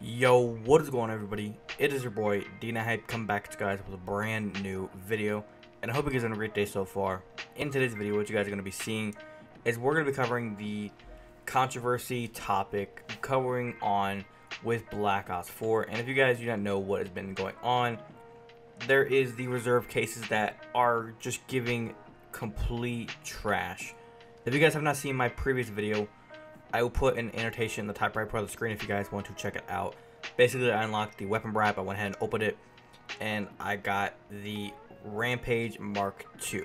Yo, what is going on, everybody? It is your boy Dina Hype, come back to you guys with a brand new video, and I hope you guys are having a great day so far. In today's video, what you guys are going to be seeing is we're going to be covering the controversy topic covering on with Black Ops 4. And if you guys do not know what has been going on, there is the reserve cases that are just giving complete trash. If you guys have not seen my previous video, I will put an annotation in the top right part of the screen if you guys want to check it out. Basically, I unlocked the weapon wrap, I went ahead and opened it, and I got the Rampage Mark II.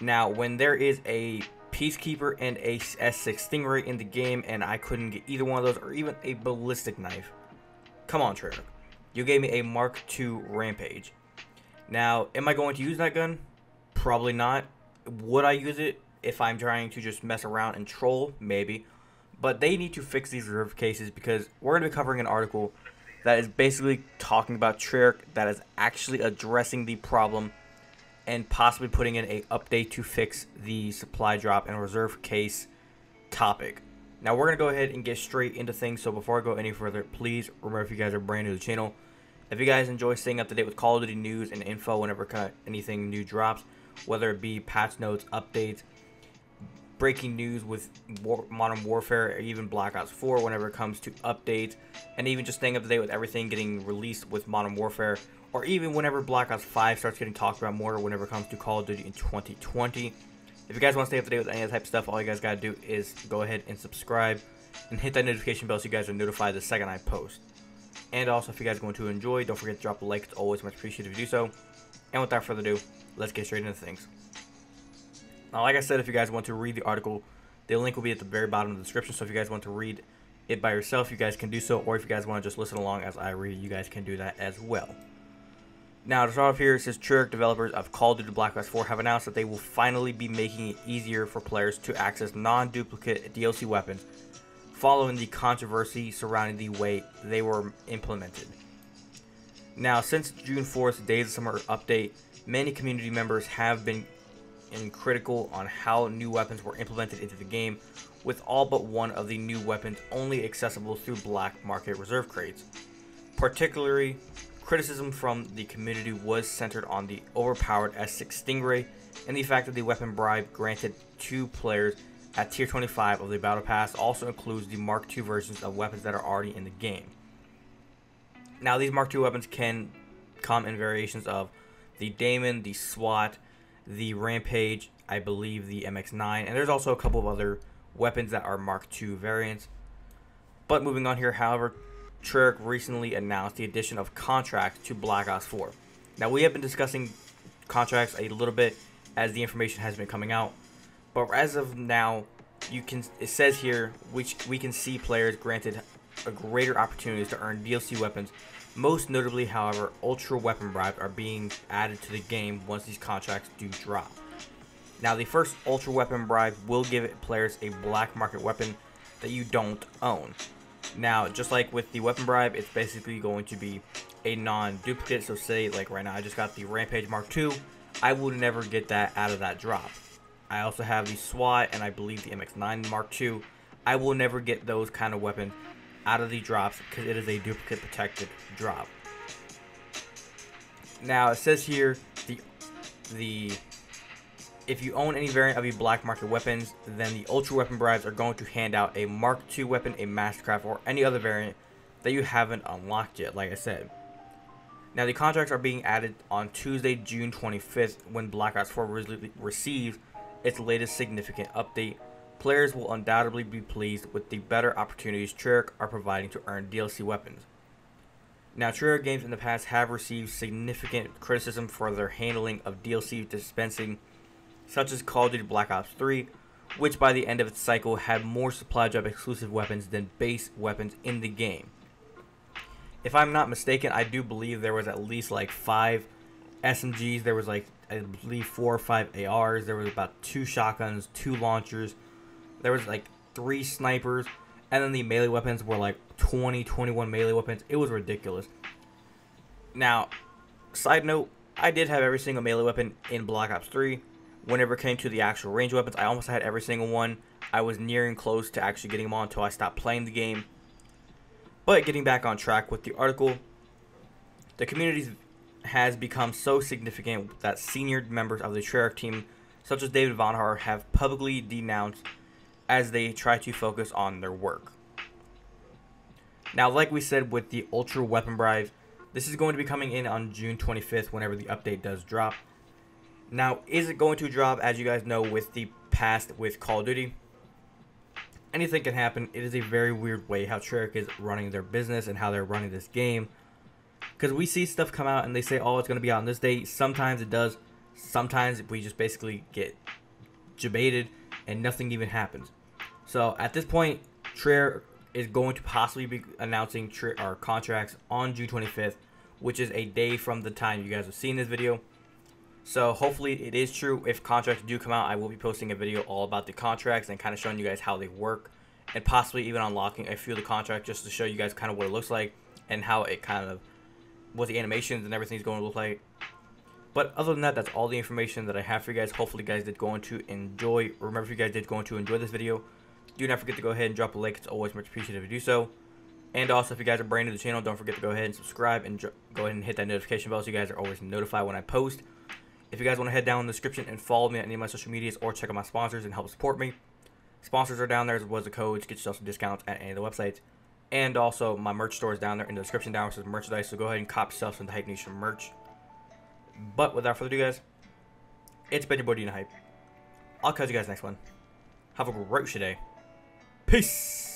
Now, when there is a Peacekeeper and a S6 Stingray in the game, and I couldn't get either one of those, or even a Ballistic Knife, come on, Treyarch. You gave me a Mark II Rampage. Now, am I going to use that gun? Probably not. Would I use it if I'm trying to just mess around and troll? Maybe. But they need to fix these reserve cases, because we're going to be covering an article that is basically talking about Treyarch that is actually addressing the problem and possibly putting in an update to fix the supply drop and reserve case topic. Now, we're going to go ahead and get straight into things. So before I go any further, please remember, if you guys are brand new to the channel, if you guys enjoy staying up to date with Call of Duty news and info whenever anything new drops, whether it be patch notes, updates, breaking news with Modern Warfare, or even Black Ops 4 whenever it comes to updates, and even just staying up to date with everything getting released with Modern Warfare, or even whenever Black Ops 5 starts getting talked about more, or whenever it comes to Call of Duty in 2020. If you guys want to stay up to date with any of that type of stuff, all you guys gotta do is go ahead and subscribe and hit that notification bell so you guys are notified the second I post. And also, if you guys are going to enjoy, don't forget to drop a like. It's always much appreciated if you do so. And without further ado, let's get straight into things. Now, like I said, if you guys want to read the article, the link will be at the very bottom of the description. So if you guys want to read it by yourself, you guys can do so. Or if you guys want to just listen along as I read it, you guys can do that as well. Now, to start off here, it says Treyarch developers of Call of Duty Black Ops 4 have announced that they will finally be making it easier for players to access non-duplicate DLC weapons following the controversy surrounding the way they were implemented. Now, since June 4th's Days of Summer update, many community members have been critical on how new weapons were implemented into the game, with all but one of the new weapons only accessible through black market reserve crates. Particularly, criticism from the community was centered on the overpowered S6 Stingray and the fact that the weapon bribe granted to players at tier 25 of the battle pass also includes the Mark II versions of weapons that are already in the game. Now, these Mark II weapons can come in variations of the Daemon, the SWAT, the Rampage, I believe the MX9, and there's also a couple of other weapons that are Mark II variants. But moving on here, however, Treyarch recently announced the addition of contracts to Black Ops 4. Now, we have been discussing contracts a little bit as the information has been coming out, but as of now, it says here, which we can see players granted a greater opportunities to earn DLC weapons. Most notably, however, ultra weapon bribes are being added to the game once these contracts do drop. Now, the first ultra weapon bribe will give players a black market weapon that you don't own. Now, just like with the weapon bribe, it's basically going to be a non-duplicate. So say, like right now, I just got the Rampage Mark II. I will never get that out of that drop. I also have the SWAT and I believe the MX9 Mark II. I will never get those kind of weapons out of the drops because it is a duplicate protected drop. Now, it says here if you own any variant of the black market weapons, then the ultra weapon bribes are going to hand out a Mark II weapon, a Mastercraft, or any other variant that you haven't unlocked yet, like I said. Now, the contracts are being added on Tuesday, June 25th, when Black Ops 4 receives its latest significant update. Players will undoubtedly be pleased with the better opportunities Treyarch are providing to earn DLC weapons. Now, Treyarch games in the past have received significant criticism for their handling of DLC dispensing, such as Call of Duty Black Ops 3, which by the end of its cycle had more supply drop exclusive weapons than base weapons in the game. If I'm not mistaken, I do believe there was at least like 5 SMGs, there was like I believe 4 or 5 ARs, there was about 2 shotguns, 2 launchers, there was like 3 snipers, and then the melee weapons were like 20, 21 melee weapons. It was ridiculous. Now, side note, I did have every single melee weapon in Black Ops 3. Whenever it came to the actual range weapons, I almost had every single one. I was nearing close to actually getting them on until I stopped playing the game. But getting back on track with the article, the community has become so significant that senior members of the Treyarch team, such as David Von Har, have publicly denounced as they try to focus on their work. Now, like we said with the Ultra Weapon Brive, this is going to be coming in on June 25th whenever the update does drop. Now, is it going to drop? As you guys know, with the past with Call of Duty, anything can happen. It is a very weird way how Treyarch is running their business and how they're running this game. Because we see stuff come out and they say, oh, it's going to be out on this day. Sometimes it does. Sometimes we just basically get jebaited and nothing even happens. So at this point, Treyarch is going to possibly be announcing our contracts on June 25th, which is a day from the time you guys have seen this video. So hopefully it is true. If contracts do come out, I will be posting a video all about the contracts and kind of showing you guys how they work and possibly even unlocking a few of the contracts just to show you guys kind of what it looks like and how it kind of, what the animations and everything's going to look like. But other than that, that's all the information that I have for you guys. Hopefully you guys did going to enjoy. Remember, if you guys did going to enjoy this video, do not forget to go ahead and drop a like. It's always much appreciated if you do so. And also, if you guys are brand new to the channel, don't forget to go ahead and subscribe and go ahead and hit that notification bell so you guys are always notified when I post. If you guys want to head down in the description and follow me on any of my social medias or check out my sponsors and help support me. Sponsors are down there as well as the codes. Get yourself some discounts at any of the websites. And also, my merch store is down there in the description down where it says merchandise. So go ahead and cop yourself some Hype Nation merch. But without further ado, guys, it's been your boy Dina Hype. I'll catch you guys next one. Have a great day. Peace!